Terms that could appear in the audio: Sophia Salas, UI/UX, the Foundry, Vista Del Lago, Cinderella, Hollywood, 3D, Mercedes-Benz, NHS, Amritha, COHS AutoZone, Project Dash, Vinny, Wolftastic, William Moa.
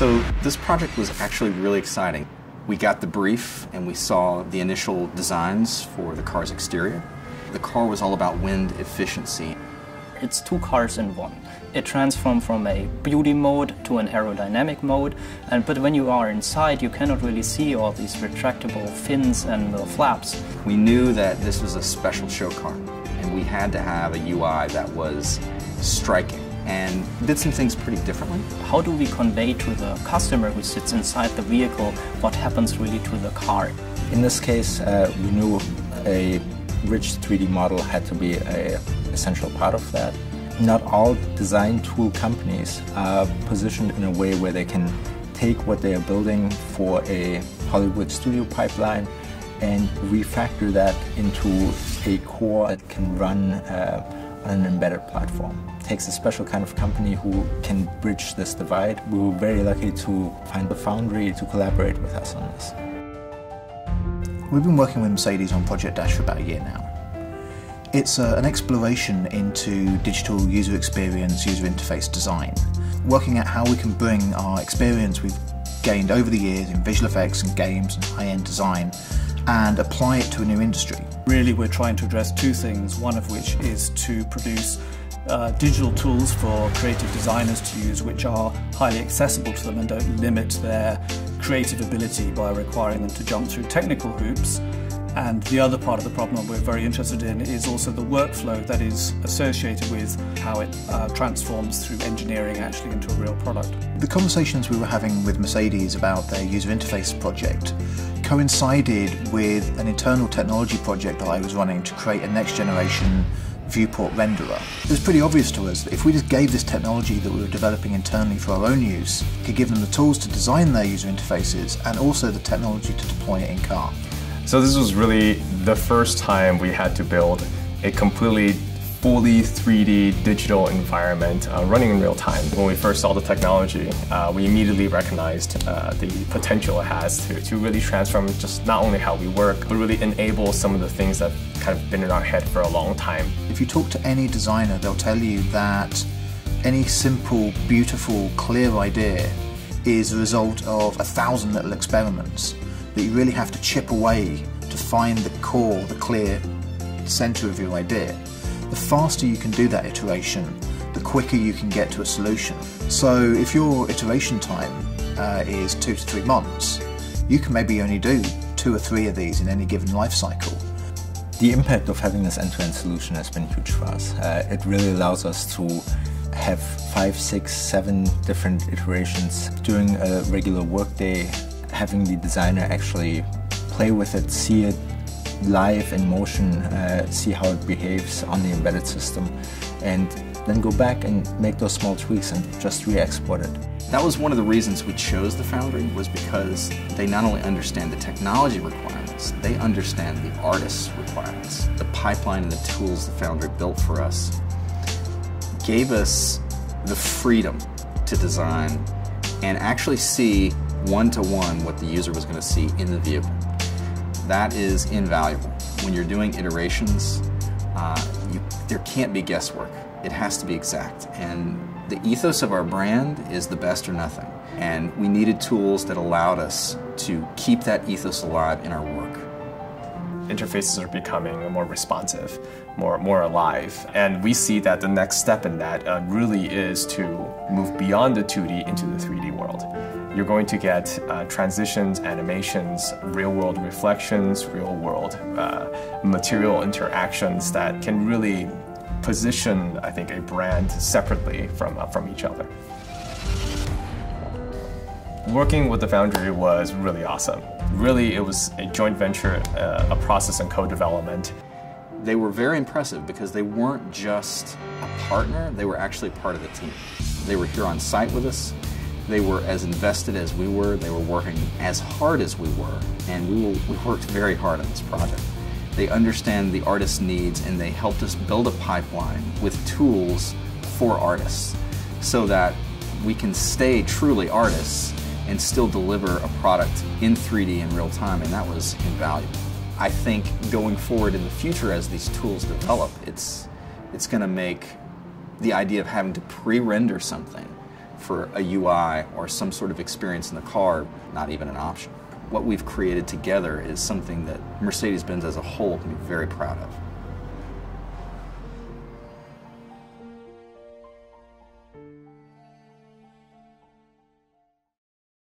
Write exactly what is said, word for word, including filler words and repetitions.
So this project was actually really exciting. We got the brief and we saw the initial designs for the car's exterior. The car was all about wind efficiency. It's two cars in one. It transforms from a beauty mode to an aerodynamic mode, and but when you are inside you cannot really see all these retractable fins and uh, flaps. We knew that this was a special show car, and we had to have a U I that was striking and did some things pretty differently. How do we convey to the customer who sits inside the vehicle what happens really to the car? In this case, uh, we knew a rich three D model had to be a essential part of that. Not all design tool companies are positioned in a way where they can take what they are building for a Hollywood studio pipeline and refactor that into a core that can run uh, on an embedded platform. It takes a special kind of company who can bridge this divide. We were very lucky to find the Foundry to collaborate with us on this. We've been working with Mercedes on Project Dash for about a year now. It's a, an exploration into digital user experience, user interface design, working out how we can bring our experience we've gained over the years in visual effects and games and high-end design and apply it to a new industry. Really, we're trying to address two things, one of which is to produce uh, digital tools for creative designers to use which are highly accessible to them and don't limit their creative ability by requiring them to jump through technical hoops. And the other part of the problem we're very interested in is also the workflow that is associated with how it uh, transforms through engineering actually into a real product. The conversations we were having with Mercedes about their user interface project coincided with an internal technology project that I was running to create a next generation viewport renderer. It was pretty obvious to us that if we just gave this technology that we were developing internally for our own use, could give them the tools to design their user interfaces and also the technology to deploy it in car. So this was really the first time we had to build a completely, fully three D digital environment uh, running in real time. When we first saw the technology, uh, we immediately recognized uh, the potential it has to, to really transform just not only how we work, but really enable some of the things that kind of been in our head for a long time. If you talk to any designer, they'll tell you that any simple, beautiful, clear idea is the result of a thousand little experiments, that you really have to chip away to find the core, the clear center of your idea. The faster you can do that iteration, the quicker you can get to a solution. So if your iteration time uh, is two to three months, you can maybe only do two or three of these in any given life cycle. The impact of having this end-to-end solution has been huge for us. Uh, it really allows us to have five, six, seven different iterations during a regular workday. Having the designer actually play with it, see it live in motion, uh, see how it behaves on the embedded system, and then go back and make those small tweaks and just re-export it. That was one of the reasons we chose the Foundry, was because they not only understand the technology requirements, they understand the artist's requirements. The pipeline and the tools the Foundry built for us gave us the freedom to design and actually see one-to-one what the user was going to see in the vehicle. That is invaluable. When you're doing iterations, uh, you, there can't be guesswork. It has to be exact. And the ethos of our brand is the best or nothing. And we needed tools that allowed us to keep that ethos alive in our work. Interfaces are becoming more responsive, more, more alive, and we see that the next step in that uh, really is to move beyond the two D into the three D world. You're going to get uh, transitions, animations, real-world reflections, real-world uh, material interactions that can really position, I think, a brand separately from, uh, from each other. Working with the Foundry was really awesome. Really, it was a joint venture, uh, a process and co-development. They were very impressive because they weren't just a partner, they were actually part of the team. They were here on site with us. They were as invested as we were. They were working as hard as we were. And we, were, we worked very hard on this project. They understand the artist's needs, and they helped us build a pipeline with tools for artists so that we can stay truly artists and still deliver a product in three D in real time, and that was invaluable. I think going forward in the future as these tools develop, it's, it's going to make the idea of having to pre-render something for a U I or some sort of experience in the car, not even an option. What we've created together is something that Mercedes-Benz as a whole can be very proud of.